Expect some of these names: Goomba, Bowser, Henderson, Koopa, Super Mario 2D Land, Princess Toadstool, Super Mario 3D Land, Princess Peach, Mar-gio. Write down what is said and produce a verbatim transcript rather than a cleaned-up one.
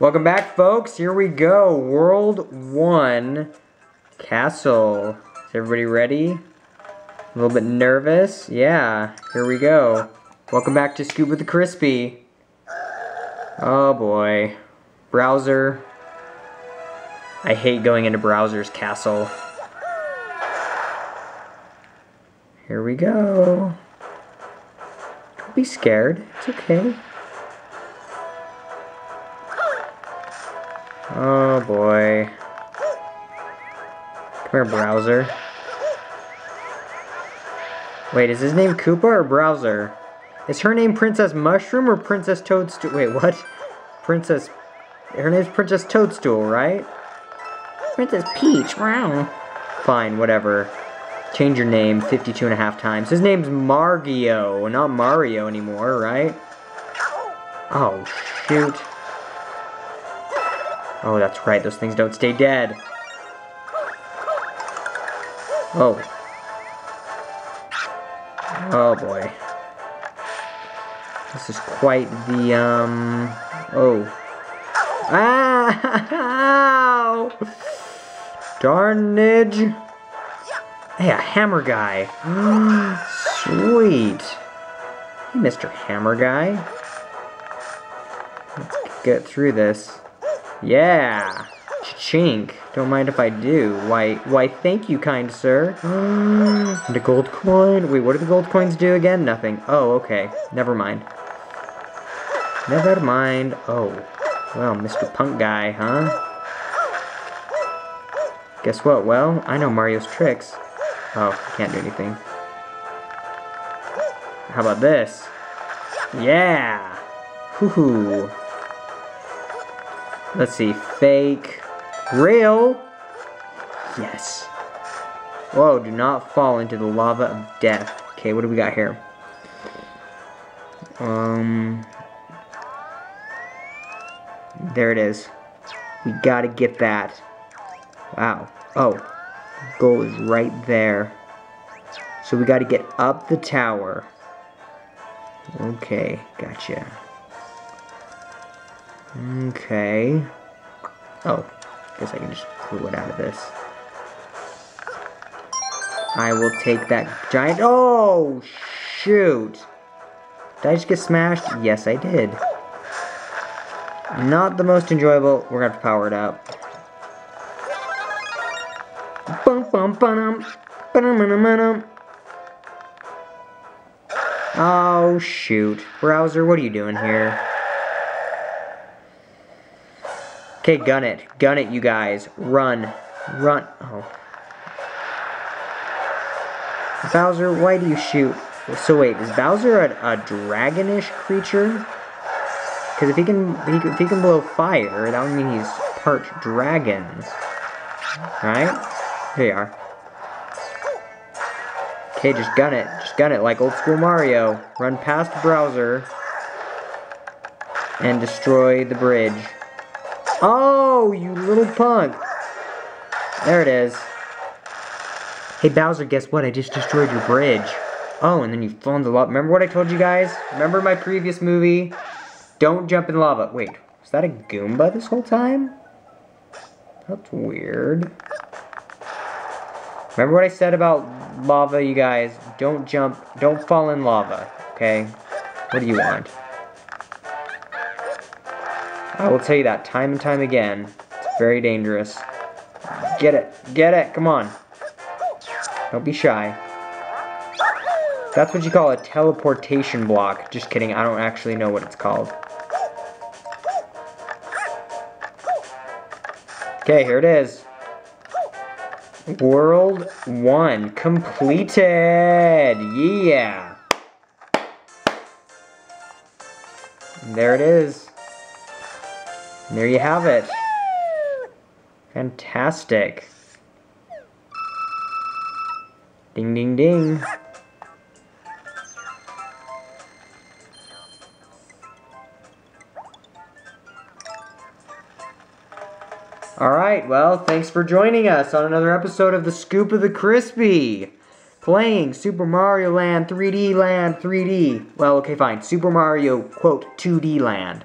Welcome back, folks. Here we go. World one Castle. Is everybody ready? A little bit nervous? Yeah. Here we go. Welcome back to Scoop with the Crispy. Oh, boy. Browser. I hate going into Browser's castle. Here we go. Don't be scared. It's okay. Oh, boy. Come here, Browser. Wait, is his name Koopa or Browser? Is her name Princess Mushroom or Princess Toadstool? Wait, what? Princess... Her name's Princess Toadstool, right? Princess Peach, wow. Fine, whatever. Change your name fifty-two and a half times. His name's Mar-gio, not Mario anymore, right? Oh, shoot. Oh, that's right. Those things don't stay dead. Oh. Oh, boy. This is quite the, um... Oh. Ah! Darnage. Hey, a hammer guy. Sweet. Hey, Mister Hammer Guy. Let's get through this. Yeah, chink. Don't mind if I do. Why? Why? Thank you, kind sir. And a gold coin. Wait, what do the gold coins do again? Nothing. Oh, okay. Never mind. Never mind. Oh, well, Mister Punk Guy, huh? Guess what? Well, I know Mario's tricks. Oh, I can't do anything. How about this? Yeah. Hoo hoo. Let's see, fake, real, yes. Whoa, do not fall into the lava of death. Okay, what do we got here? Um, there it is. We gotta get that. Wow, oh, goal is right there. So we gotta get up the tower. Okay, gotcha. Okay. Oh, guess I can just pull it out of this. I will take that giant. Oh, shoot! Did I just get smashed? Yes, I did. Not the most enjoyable. We're gonna have to power it up. Bum bum bum bum. Oh shoot, Browser! What are you doing here? Okay, gun it. Gun it, you guys. Run. Run. Oh. Bowser, why do you shoot? So wait, is Bowser a, a dragonish creature? Because if he can he, if he can blow fire, that would mean he's part dragon. Right? Here you are. Okay, just gun it. Just gun it like old school Mario. Run past Bowser and destroy the bridge. Oh, you little punk. There it is. Hey, Bowser, guess what? I just destroyed your bridge. Oh, and then you fall into lava. Remember what I told you guys? Remember my previous movie? Don't jump in lava. Wait, was that a Goomba this whole time? That's weird. Remember what I said about lava, you guys? Don't jump. Don't fall in lava, okay? What do you want? I will tell you that time and time again. It's very dangerous. Get it. Get it. Come on. Don't be shy. That's what you call a teleportation block. Just kidding. I don't actually know what it's called. Okay, here it is. World one completed. Yeah. There it is. And there you have it. Fantastic. Ding, ding, ding. Alright, well, thanks for joining us on another episode of the Scoop of the Crispy. Playing Super Mario Land three D Land three D. Well, okay, fine. Super Mario, quote, two D Land.